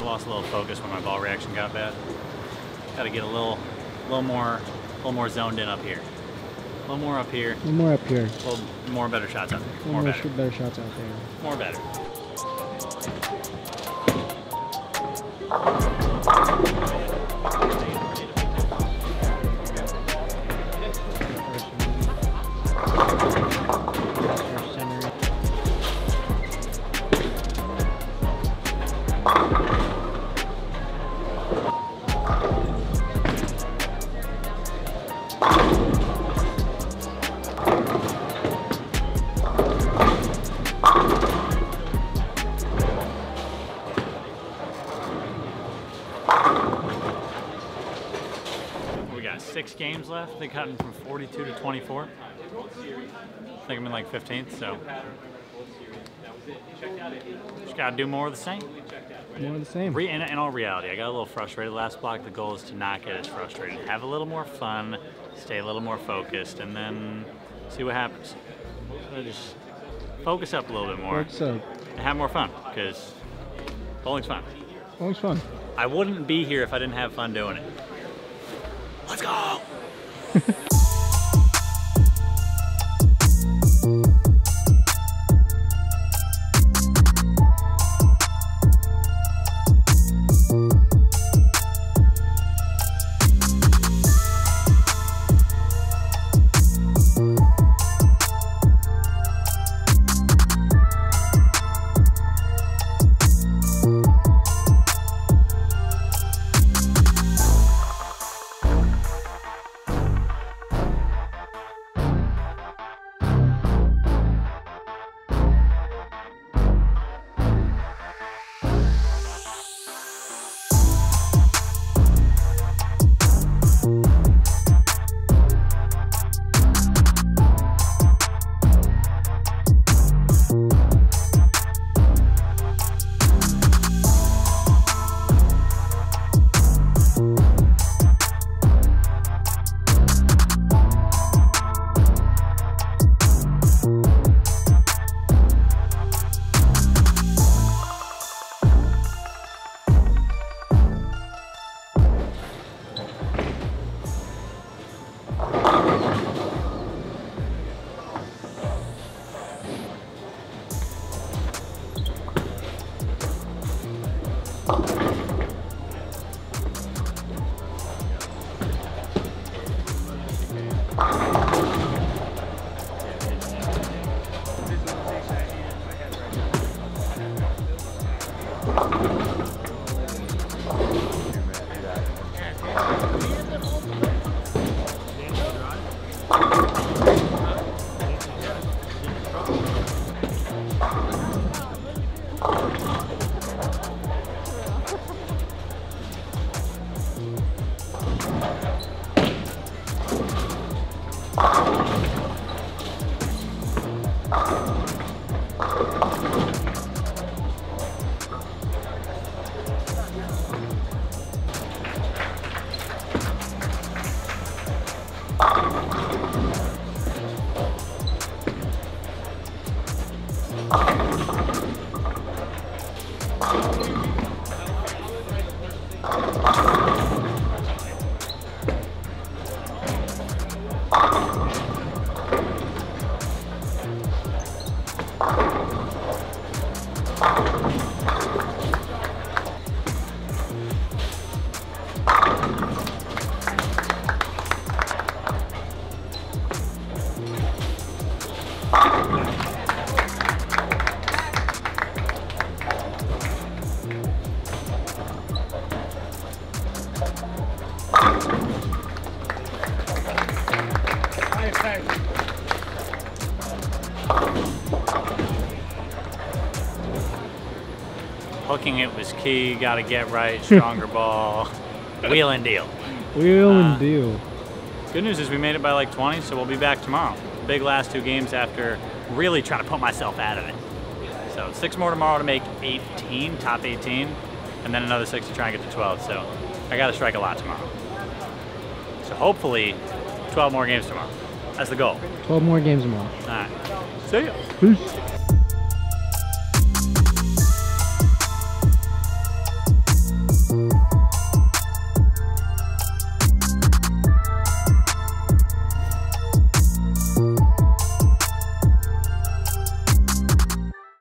Lost a little focus when my ball reaction got bad. Got to get a little more zoned in up here. A little more up here. A little more up here. A little more better shots out there. More better. Better shots out there. More better. Six games left. They've gotten from 42 to 24. I think I'm in like 15th, so just gotta do more of the same. More of the same. In all reality, I got a little frustrated last block. The goal is to not get as frustrated, have a little more fun, stay a little more focused, and then see what happens. So just focus up a little bit more. Focus up. And have more fun, because bowling's fun. Bowling's fun. I wouldn't be here if I didn't have fun doing it. Let's go! Hooking it was key, you gotta get right, stronger ball, wheel and deal. Wheel and deal. Good news is we made it by like 20, so we'll be back tomorrow. Big last two games after really trying to put myself out of it. So 6 more tomorrow to make 18, top 18, and then another 6 to try and get to 12, so I gotta strike a lot tomorrow. So hopefully 12 more games tomorrow. That's the goal. 12 more games tomorrow. All right. See ya. Peace.